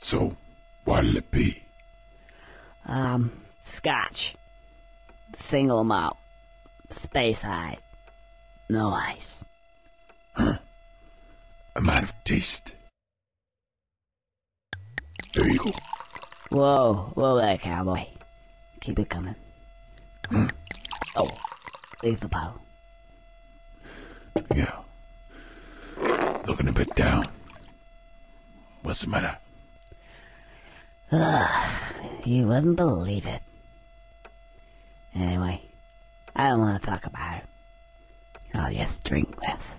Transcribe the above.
So, what'll it be? Scotch. Single malt. Space high. No ice. Huh. I might have tasted. There you go. Whoa there, cowboy. Keep it coming. Huh? Oh, leave the bottle. Yeah. Looking a bit down. What's the matter? You wouldn't believe it. Anyway, I don't want to talk about it. I'll just drink this.